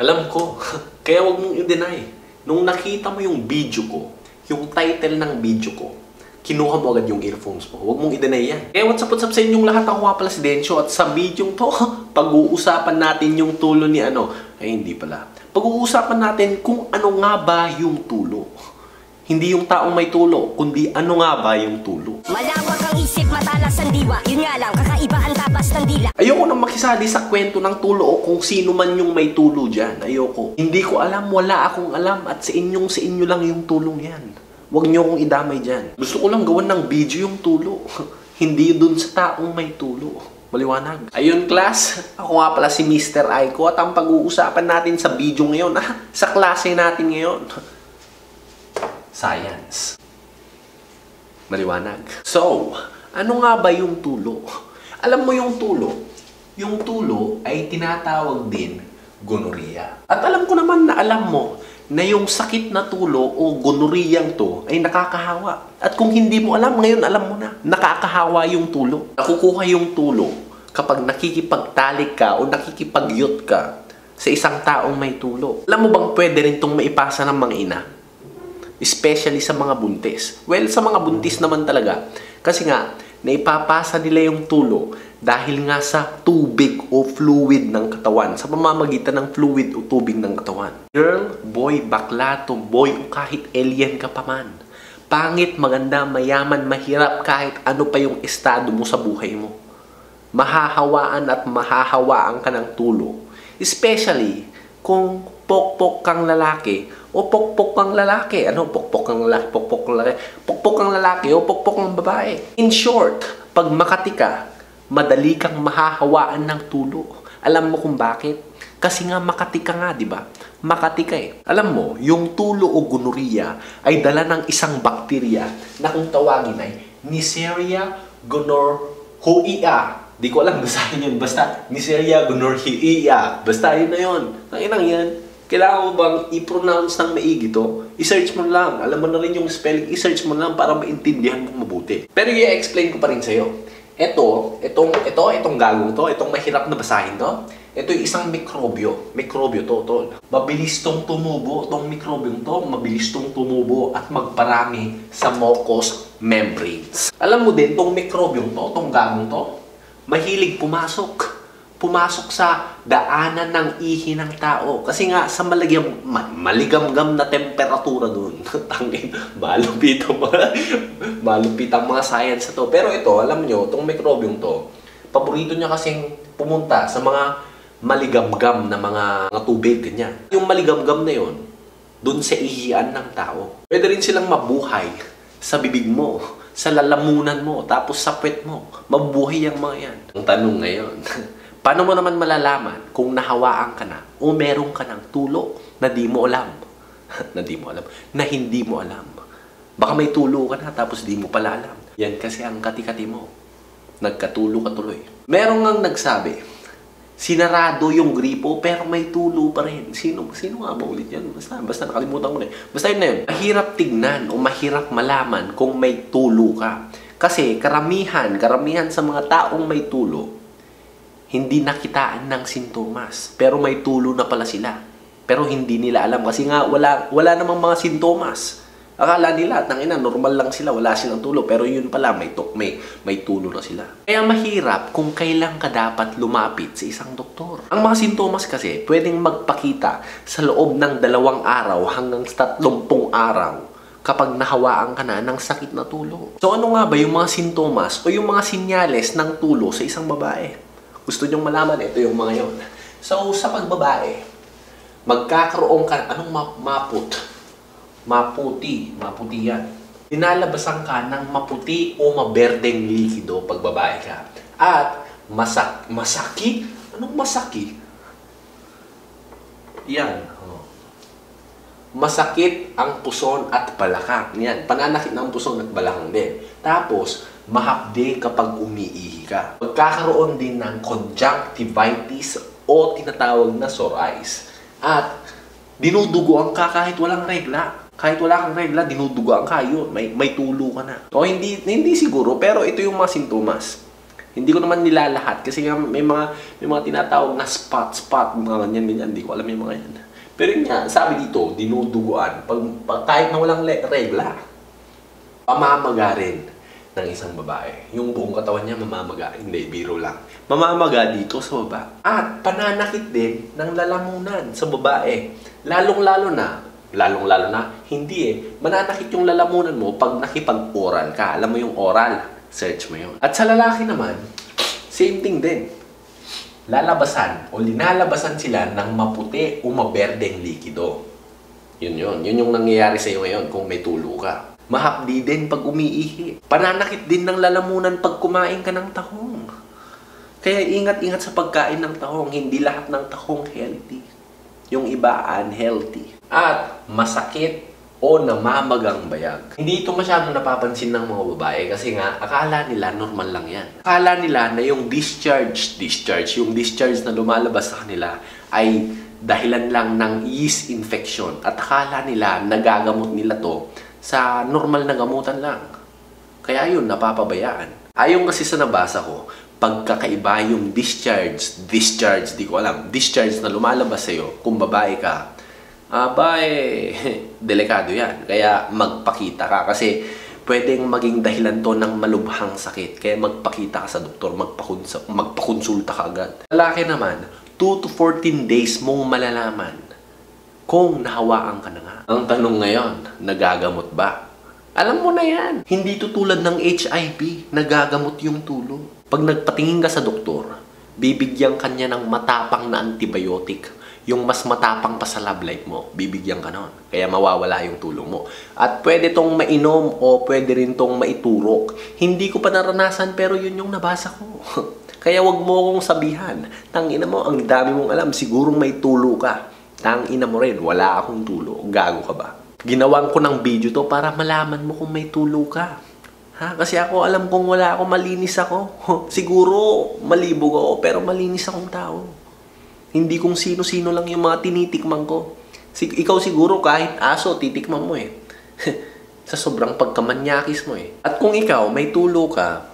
Alam ko. Kaya wag mong i-deny. Nung nakita mo yung video ko, yung title ng video ko, kinuha mo agad yung earphones mo. Huwag mong i-deny yan. Kaya what's up sa inyong lahat? Ako nga pala si Dencio at sa video to, pag-uusapan natin yung tulo ni ano. Ay, hindi pala. Pag-uusapan natin kung ano nga ba yung tulo. Hindi yung taong may tulo, kundi ano nga ba yung tulo. Malawak ang isip, matalas ang diwa. Yun nga lang, kakaiba ang tapas ng dila. Ayoko nang makisali sa kwento ng tulo o kung sino man yung may tulo dyan. Ayoko. Hindi ko alam, wala akong alam. At sa inyo lang yung tulong yan. Huwag niyo akong idamay dyan. Gusto ko lang gawan ng video yung tulo. Hindi dun sa taong may tulo. Maliwanag. Ayun class, ako nga pala si Mr. Aiko at ang pag-uusapan natin sa video ngayon, sa klase natin ngayon, science. Maliwanag. So, ano nga ba yung tulo? Alam mo yung tulo? Yung tulo ay tinatawag din gonorrhea. At alam ko naman na alam mo na yung sakit na tulo o gonorrheyang to ay nakakahawa. At kung hindi mo alam, ngayon alam mo na. Nakakahawa yung tulo. Nakukuha yung tulo kapag nakikipagtalik ka o nakikipagyot ka sa isang taong may tulo. Alam mo bang pwede rin itong maipasa ng mga ina? Especially sa mga buntis. Well, sa mga buntis naman talaga. Kasi nga, naipapasa nila yung tulo dahil nga sa tubig o fluid ng katawan. Sa pamamagitan ng fluid o tubig ng katawan. Girl, boy, bakla, tomboy o kahit alien ka pa man. Pangit, maganda, mayaman, mahirap, kahit ano pa yung estado mo sa buhay mo. Mahahawaan at mahahawaan ka ng tulo. Especially kung pokpok kang lalaki o pokpok kang lalaki. Ano? Pokpok kang lalaki, pokpok kang lalaki. Pokpok kang lalaki o pokpok kang babae. In short, pag makati ka, madali kang mahahawaan ng tulo. Alam mo kung bakit? Kasi nga makati ka nga, di ba? Makati ka eh. Alam mo, yung tulo o gonorrhea ay dala ng isang bakterya na kung tawagin ay Neisseria gonorrhoea. Di ko alam basahin yun. Basta Neisseria gonorrhoea. Basta yun na yun. Tanginang yan. Kailangan mo bang i-pronounce ng maigi to? I-search mo lang. Alam mo na rin yung spelling. I-search mo lang para maintindihan mo mabuti. Pero i-explain ko pa rin sa'yo. Itong gagawin to, itong mahirap na basahin to, ito yung isang mikrobyo. Mikrobyo to, tol. Mabilis tong tumubo. Itong mikrobyo to, mabilis tong tumubo at magparami sa mucous membranes. Alam mo din, itong mikrobyo to, itong gamong to, mahilig pumasok. Pumasok sa daanan ng ihi ng tao. Kasi nga, sa maligamgam na temperatura doon. Tangin, malupit ang mga science to. Pero ito, alam nyo, itong mikrobyo to, paborito niya kasing pumunta sa mga maligamgam na mga tubig, ganyan. Yung maligamgam na yon dun sa ihian ng tao. Pwede rin silang mabuhay sa bibig mo, sa lalamunan mo, tapos sa puwet mo. Mabuhay ang mga yan. Ang tanong ngayon, paano mo naman malalaman kung nahawaan ka na o meron ka ng tulo na di mo alam? Na hindi mo alam. Baka may tulo ka na tapos di mo pala alam. Yan kasi ang kati-kati mo. Nagkatulo ka tuloy. Meron ngang nagsabi, sinarado yung gripo pero may tulo pa rin. Sino nga ba ulit yan? Basta nakalimutan ko na eh. Basta yun na yun. Mahirap tignan o mahirap malaman kung may tulo ka. Kasi karamihan sa mga taong may tulo, hindi nakitaan ng sintomas. Pero may tulo na pala sila. Pero hindi nila alam kasi nga wala namang mga sintomas. Akala nila, tangina, normal lang sila, wala silang tulo. Pero yun pala, may tulo na sila. Kaya mahirap kung kailan ka dapat lumapit sa isang doktor. Ang mga sintomas kasi, pwedeng magpakita sa loob ng 2 araw hanggang 30 araw kapag nahawaan ka na ng sakit na tulo. So ano nga ba yung mga sintomas o yung mga sinyales ng tulo sa isang babae? Gusto nyong malaman, ito yung mga yun. So sa pagbabae, magkakaroon ka, anong maput? Maputi. Maputi yan. Dinalabasan ka ng maputi o maberdeng likido pag babae ka. At masaki? Anong masaki? Yan. Oh. Masakit ang puson at balakang. Yan. Pananakit ng puson at balakang din. Tapos, mahapde kapag umiihi ka. Magkakaroon din ng conjunctivitis o tinatawag na sore eyes. At dinudugoan ka kahit walang regla. Kahit wala kang regla, dinudugaan ka, yun, may tulo ka na. O hindi siguro, pero ito yung mga sintomas. Hindi ko naman nilalahat kasi may mga tinatawag na spot, mga ganyan, hindi ko alam yung mga yan. Pero yun nga, sabi dito, dinuduguan, kahit na walang regla, pamamaga rin ng isang babae. Yung buong katawan niya mamamaga, hindi, biro lang. Mamamaga dito sa baba. At pananakit din ng lalamunan sa babae. Lalong-lalo na, hindi mananakit yung lalamunan mo pag nakipag-oral ka. Alam mo yung oral? Search mo yun. At sa lalaki naman, same thing din. Lalabasan o linalabasan sila ng maputi o maberdeng likido. Yun yung nangyayari sa iyo ngayon kung may tulo ka. Mahapdi din pag umiihi. Pananakit din ng lalamunan pag kumain ka ng tahong. Kaya ingat-ingat sa pagkain ng tahong. Hindi lahat ng tahong healthy. Yung iba unhealthy. At masakit o namamagang bayag. Hindi ito masyadong napapansin ng mga babae kasi nga akala nila normal lang yan. Akala nila na yung discharge na lumalabas sa kanila ay dahilan lang ng yeast infection at akala nila nagagamot nila to sa normal na gamutan lang. Kaya yun, napapabayaan. Ayon kasi sa nabasa ko, pagkakaiba yung discharge, di ko alam, discharge na lumalabas sa'yo kung babae ka, delikado yan. Kaya magpakita ka kasi pwedeng maging dahilan to ng malubhang sakit. Kaya magpakita ka sa doktor, magpakonsulta ka agad. Lalaki naman, 2 to 14 days mong malalaman kung nahawaan ka na nga. Ang tanong ngayon, nagagamot ba? Alam mo na yan. Hindi to tulad ng HIV, nagagamot yung tulo. Pag nagpatingin ka sa doktor, bibigyan ka niya ng matapang na antibiotic. Yung mas matapang pa sa love life mo, bibigyan ka nun. Kaya mawawala yung tulong mo. At pwede tong mainom o pwede rin tong maiturok. Hindi ko pa naranasan pero yun yung nabasa ko. Kaya wag mo akong sabihan. Tangina mo, ang dami mong alam. Sigurong may tulo ka. Tangina mo rin, wala akong tulo. Gago ka ba? Ginawan ko ng video to para malaman mo kung may tulo ka. Ha? Kasi ako alam kong wala ako, malinis ako. Siguro malibog ako pero malinis akong tao. Hindi kung sino-sino lang yung mga tinitikman ko. Ikaw siguro kahit aso, titikman mo eh. Sa sobrang pagkamanyakis mo eh. At kung ikaw may tulo ka,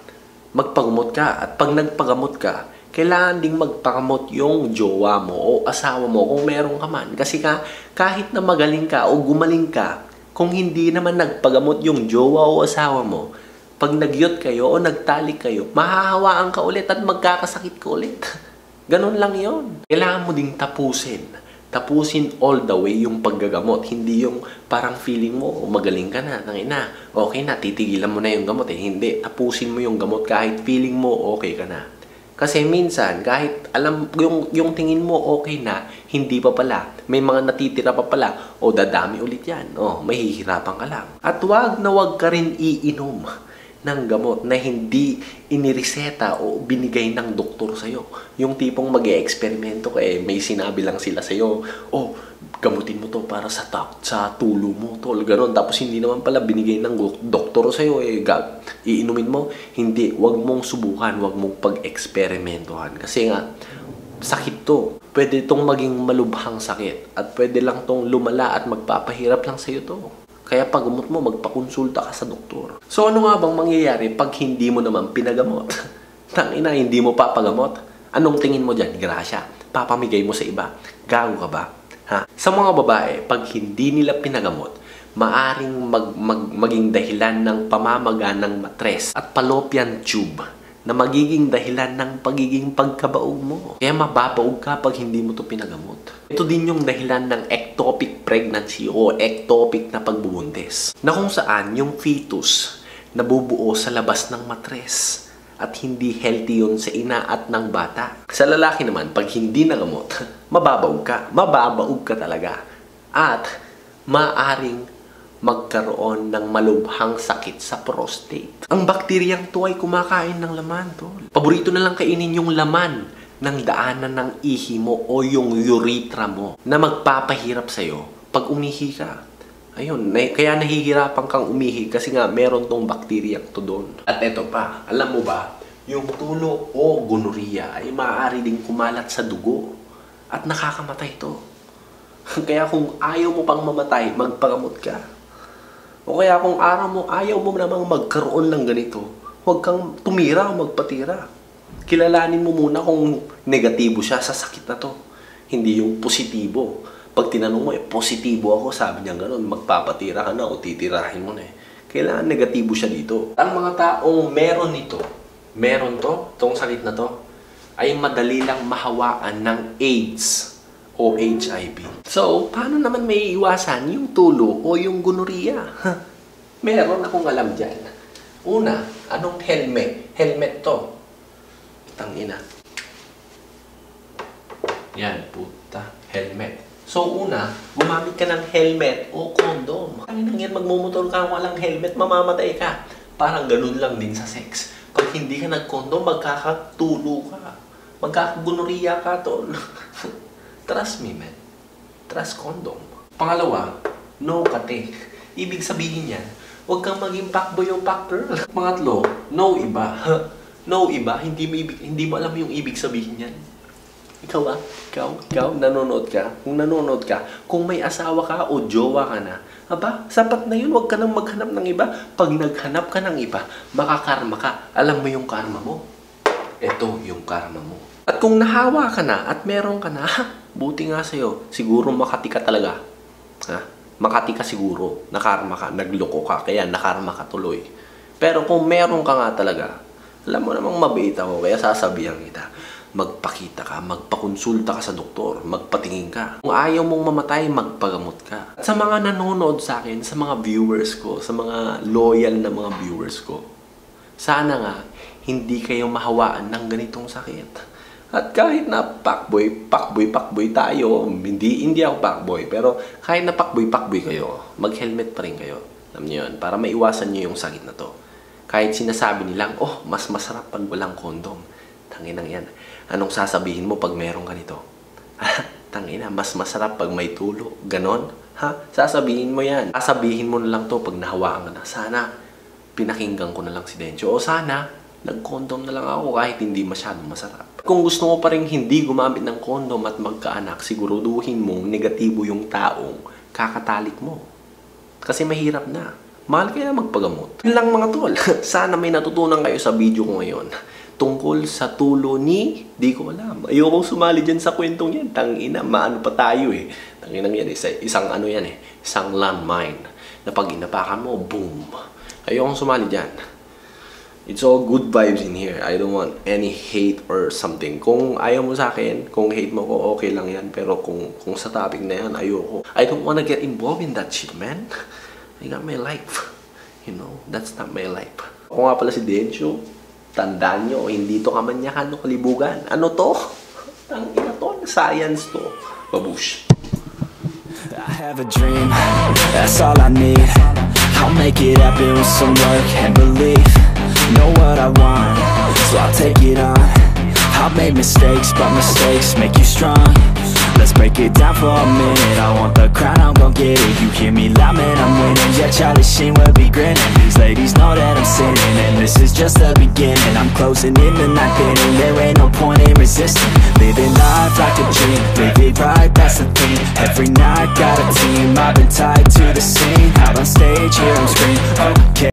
magpagamot ka. At pag nagpagamot ka, kailangan ding magpagamot yung jowa mo o asawa mo kung meron ka man. Kasi kahit na magaling ka o gumaling ka, kung hindi naman nagpagamot yung jowa o asawa mo, pag nagyot kayo o nagtalik kayo, mahahawaan ka ulit at magkakasakit ka ulit. Ganun lang yon. Kailangan mo ding tapusin. Tapusin all the way yung paggagamot. Hindi yung parang feeling mo, magaling ka na, tangina, okay na, titigilan mo na yung gamot eh. Hindi, tapusin mo yung gamot kahit feeling mo okay ka na. Kasi minsan, kahit alam yung tingin mo okay na, hindi pa pala. May mga natitira pa pala. O dadami ulit yan. O, mahihirapan ka lang. At wag na wag ka rin iinom ng gamot na hindi inireseta o binigay ng doktor sa'yo. Yung tipong mag-e-eksperimento ka eh, may sinabi lang sila sa'yo, oh, gamutin mo to para sa tulo mo, tol, gano'n. Tapos hindi naman pala binigay ng doktor sa'yo, eh, iinumin mo. Hindi, wag mong subukan, wag mong pag-eksperimentohan. Kasi nga, sakit to. Pwede itong maging malubhang sakit. At pwede lang tong lumala at magpapahirap lang sa'yo to. Kaya pag gamot mo, magpakonsulta ka sa doktor. So ano nga bang mangyayari pag hindi mo naman pinagamot? Tangina, hindi mo papagamot? Anong tingin mo dyan? Grasya. Papamigay mo sa iba. Gago ka ba? Ha? Sa mga babae, pag hindi nila pinagamot, maaring maging dahilan ng pamamaga ng matres at fallopian tube na magiging dahilan ng pagiging pagkabaog mo. Kaya mababaog ka pag hindi mo to pinagamot. Ito din yung dahilan ng ectopic pregnancy o ectopic na pagbubuntis. Na kung saan yung fetus nabubuo sa labas ng matres at hindi healthy yun sa ina at ng bata. Sa lalaki naman, pag hindi nagamot, mababaog ka. Mababaog ka talaga. At maaring magkaroon ng malubhang sakit sa prostate. Ang bakteryang to ay kumakain ng laman, tol. Paborito na lang kainin yung laman ng daanan ng ihi mo o yung urethra mo na magpapahirap sa'yo pag umihi ka. Ayun, kaya nahihirapan kang umihi kasi nga meron tong bakteryang to doon. At eto pa, alam mo ba, yung tulo o gonorrhea ay maaari ding kumalat sa dugo at nakakamatay to. Kaya kung ayaw mo pang mamatay, magpagamot ka. O kaya kung araw mo, ayaw mo namang magkaroon ng ganito, huwag kang tumira o magpatira. kilalanin mo muna kung negatibo siya sa sakit na to. Hindi yung positibo. Pag tinanong mo, positibo ako, sabi niya gano'n, magpapatira ka na o titirahin mo na eh. Kailangan negatibo siya dito. Ang mga taong meron nito, meron to, itong sakit na to, ay madali lang mahawaan ng AIDS o HIV. So, paano naman may iwasan yung tulo o yung gonorrhea? Meron akong alam dyan. Una, anong helmet? Helmet to. Tangina. Yan, puta. Helmet. So, una, gumamit ka ng helmet o kondom. Tangina yan, magmumotor ka walang helmet, mamamatay ka. Parang ganun lang din sa sex. Pag hindi ka nag-kondom, magkakatulo ka. Magkakagonorrhea ka, tol. Trust me, man. Trust kondom. Pangalawa, no kate. Ibig sabihin yan, huwag kang maging fuckboy o fuckgirl. Pangatlo, no iba. No iba, hindi mo alam yung ibig sabihin yan. Ikaw ah, ikaw, nanonood ka. Kung nanonood ka, kung may asawa ka o jowa ka na, aba, sapat na yun, huwag ka nang maghanap ng iba. Pag naghanap ka ng iba, makakarma ka. Alam mo yung karma mo? Ito yung karma mo. At kung nahawa ka na at meron ka na, buti nga sa'yo, siguro Makati ka talaga. Ha? Makati ka siguro, nakarma ka, nagloko ka, kaya nakarma ka tuloy. Pero kung meron ka nga talaga, alam mo namang mabait ako, kaya sasabihan kita. Magpakita ka, magpakonsulta ka sa doktor, magpatingin ka. Kung ayaw mong mamatay, magpagamot ka. At sa mga nanonood sa akin, sa mga viewers ko, sa mga loyal na mga viewers ko, sana nga, hindi kayo mahawaan ng ganitong sakit. At kahit na pakboy tayo, hindi ako pakboy, pero kahit na pakboy kayo, mag-helmet pa rin kayo. Alam niyo yun, para maiwasan niyo yung sakit na to. Kahit sinasabi nilang, oh, mas masarap pag walang kondom. Tanginang yan. Anong sasabihin mo pag meron ka nito? Tangina, mas masarap pag may tulo. Ganon? Ha? Sasabihin mo yan. Sasabihin mo na lang to pag nahawaan ka na. Sana, pinakinggan ko na lang si Dencio. O sana, nag-condom na lang ako kahit hindi masyadong masarap. Kung gusto mo pa rin hindi gumamit ng condom at magkaanak, siguraduhin mong negatibo yung taong kakatalik mo. Kasi mahirap na. Mahal kaya magpagamot. Yun lang mga tol. Sana may natutunan kayo sa video ko ngayon. Tungkol sa tulo ni, di ko alam. Ayokong sumali dyan sa kwentong yan. Tangina, maano pa tayo eh. Tanginang yan, isang ano yan eh. Isang landmine. Na pag inapakan mo, boom. Ayokong sumali dyan. It's all good vibes in here. I don't want any hate or something. Kung ayaw mo sa akin, kung hate mo ko, okay lang yan. Pero kung sa topic na yan, ayoko. I don't wanna get involved in that shit, man. I got my life. You know, that's not my life. Ako nga pala si Dencio. Tandaan nyo, hindi to Kamanyakan o Kalibugan. Ano to? Tangina to, science to. Babush. I have a dream, that's all I need. I'll make it happen with some work and belief. Know what I want, so I'll take it on. I've made mistakes, but mistakes make you strong. Let's break it down for a minute. I want the crown, I'm gon' get it. You hear me loud, man, I'm winning. Yeah, Charlie Sheen will be grinning. These ladies know that I'm sinning, and this is just the beginning. I'm closing in the night inning. There ain't no point in resisting. Living life like a dream, live it right, that's the thing. Every night, got a team, I've been tied to the scene.